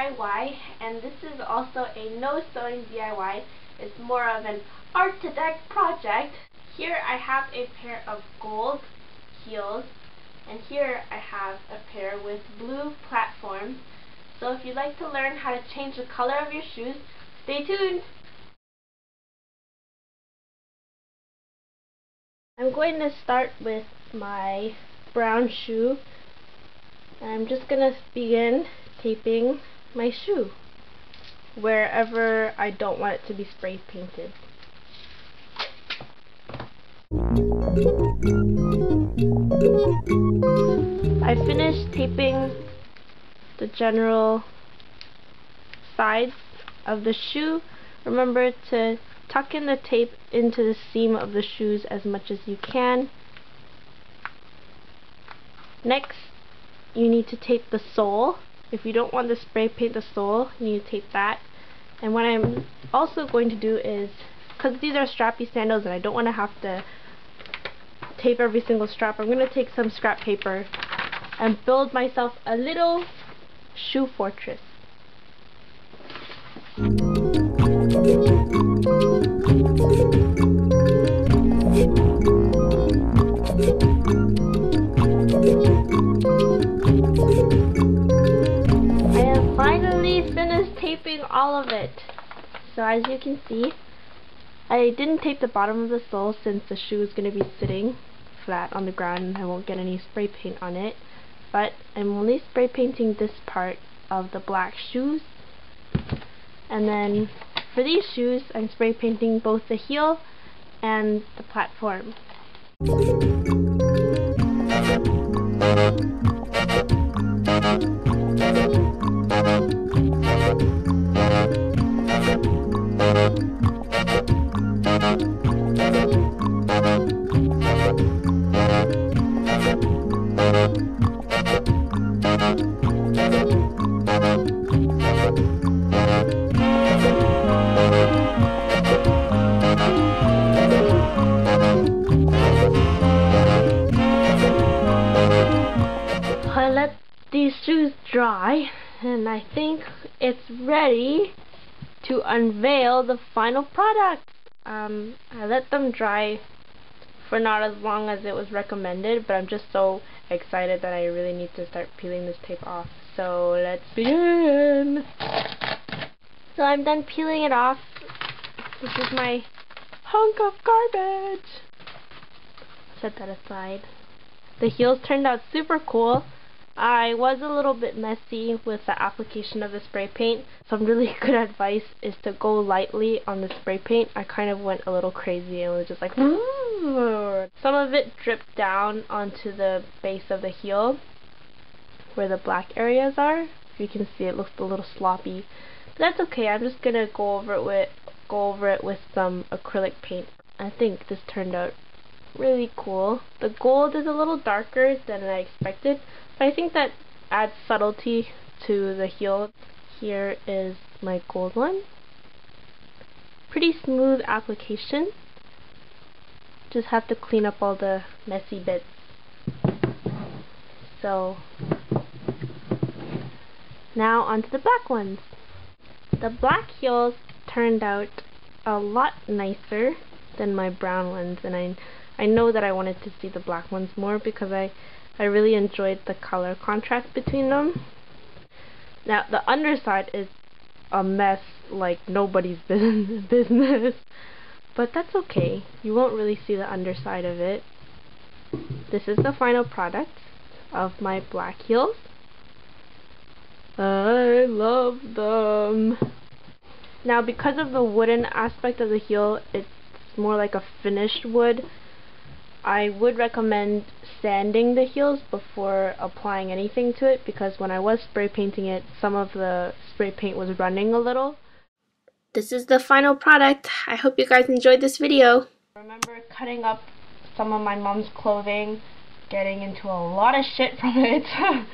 DIY, and this is also a no sewing DIY. It's more of an art to deck project. Here I have a pair of gold heels, and here I have a pair with blue platforms. So if you'd like to learn how to change the color of your shoes, stay tuned! I'm going to start with my brown shoe. I'm just going to begin taping my shoe wherever I don't want it to be spray painted. I finished taping the general sides of the shoe. Remember to tuck in the tape into the seam of the shoes as much as you can. Next, you need to tape the sole. If you don't want to spray paint the sole, you need to tape that. And what I'm also going to do is, because these are strappy sandals and I don't want to have to tape every single strap, I'm going to take some scrap paper and build myself a little shoe fortress. I have finally finished taping all of it. So as you can see, I didn't tape the bottom of the sole since the shoe is going to be sitting flat on the ground and I won't get any spray paint on it. But I'm only spray painting this part of the black shoes. And then for these shoes, I'm spray painting both the heel and the platform. These shoes dry, and I think it's ready to unveil the final product. I let them dry for not as long as it was recommended, but I'm just so excited that I really need to start peeling this tape off. So let's begin! So I'm done peeling it off. This is my hunk of garbage. Set that aside. The heels turned out super cool. I was a little bit messy with the application of the spray paint. Some really good advice is to go lightly on the spray paint. I kind of went a little crazy and was just like, ooh. Some of it dripped down onto the base of the heel where the black areas are. If you can see, it looks a little sloppy. But that's okay. I'm just gonna go over it with some acrylic paint. I think this turned out really cool. The gold is a little darker than I expected, but I think that adds subtlety to the heel. Here is my gold one. Pretty smooth application. Just have to clean up all the messy bits. So now onto the black ones. The black heels turned out a lot nicer than my brown ones, and I know that I wanted to see the black ones more because I really enjoyed the color contrast between them. Now the underside is a mess like nobody's business, but that's okay. You won't really see the underside of it. This is the final product of my black heels. I love them. Now because of the wooden aspect of the heel, it's more like a finished wood. I would recommend sanding the heels before applying anything to it, because when I was spray painting it, some of the spray paint was running a little. This is the final product. I hope you guys enjoyed this video. I remember cutting up some of my mom's clothing, getting into a lot of shit from it.